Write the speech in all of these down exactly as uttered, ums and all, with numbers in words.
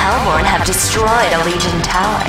Hellborn have destroyed a Legion tower.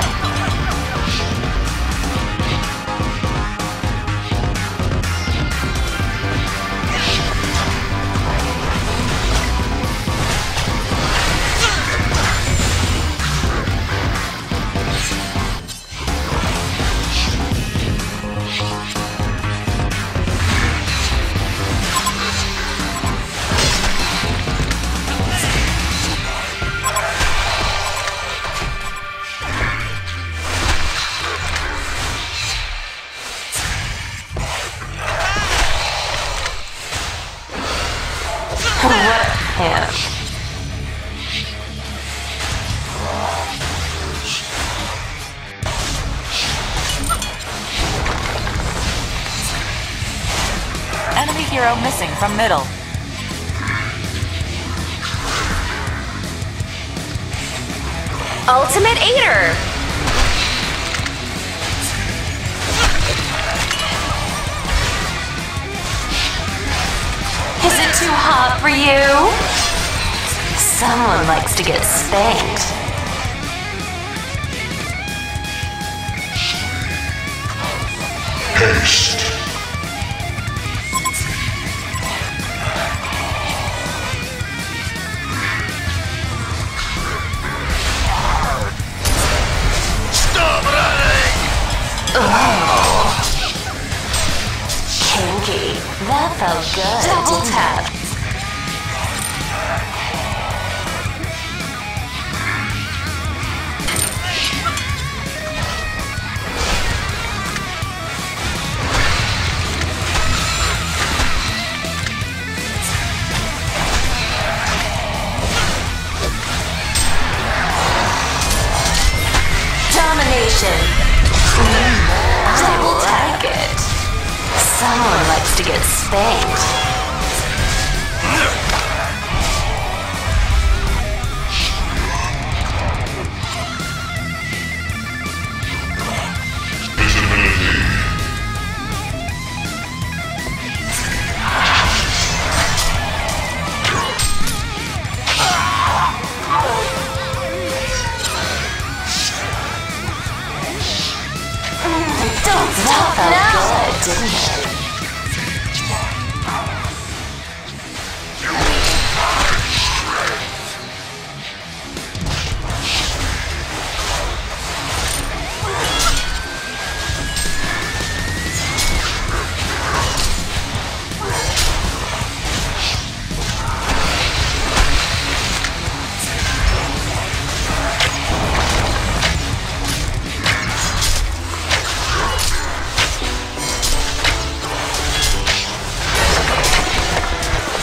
Enemy hero missing from middle. Ultimate Aider! Is it too hot for you? Someone likes to get spanked. Haste. Stop running! Oh. Kinky. That felt good. Double tap. Double tag it. Someone likes to get spanked.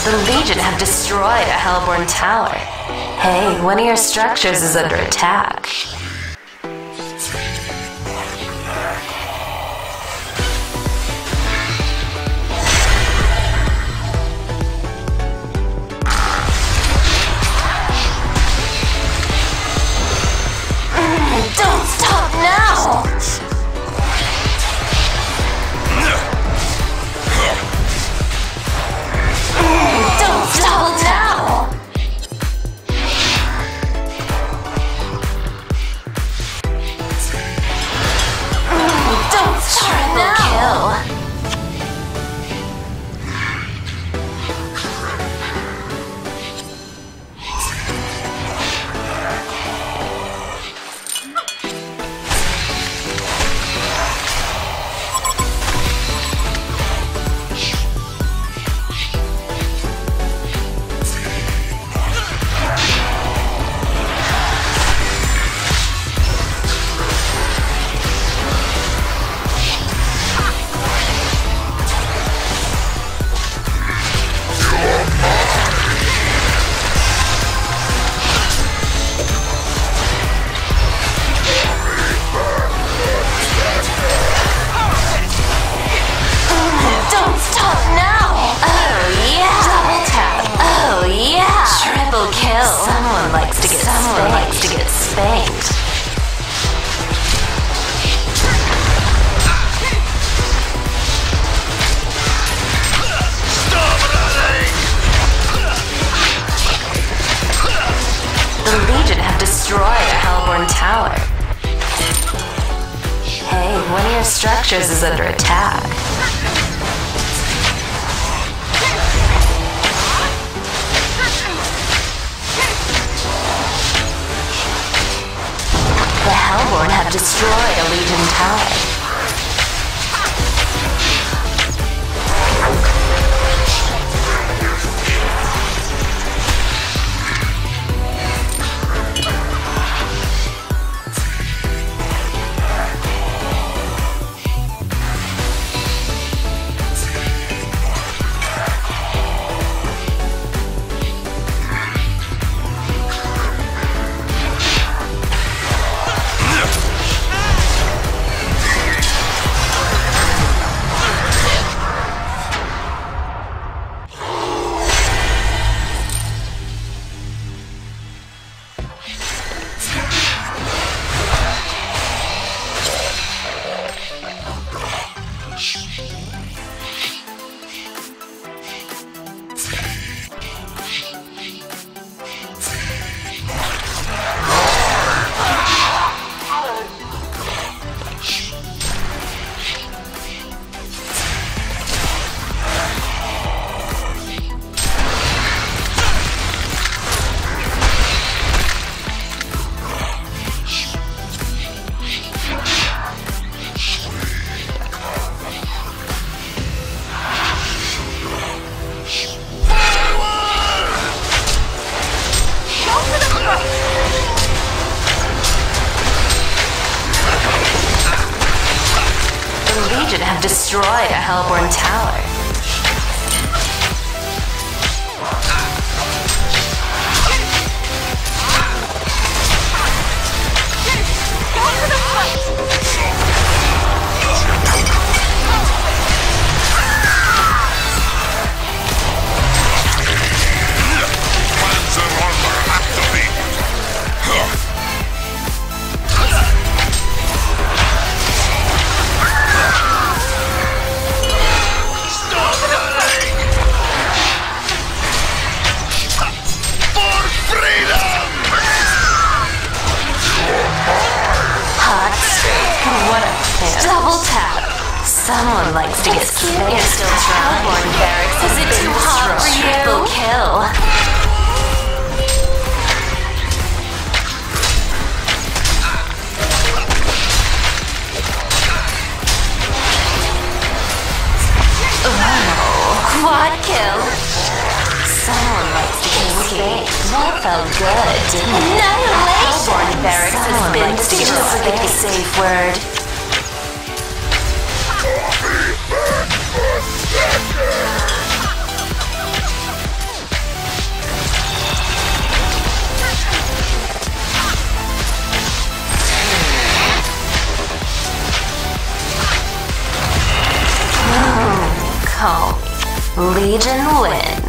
The Legion have destroyed a Hellborn tower. Hey, one of your structures is under attack. Mm, don't stop now! entire structures is under attack. The Hellborn have destroyed a Legion tower. Have destroyed a Hellborn tower. Double tap. Someone likes to That's get killed. It's still Hellborn barracks. Is it too hot for you? Triple kill. Oh, quad kill. Someone likes to get killed. That felt good, didn't it? Hellborn barracks has been destroyed. That's a safe word. Legion win.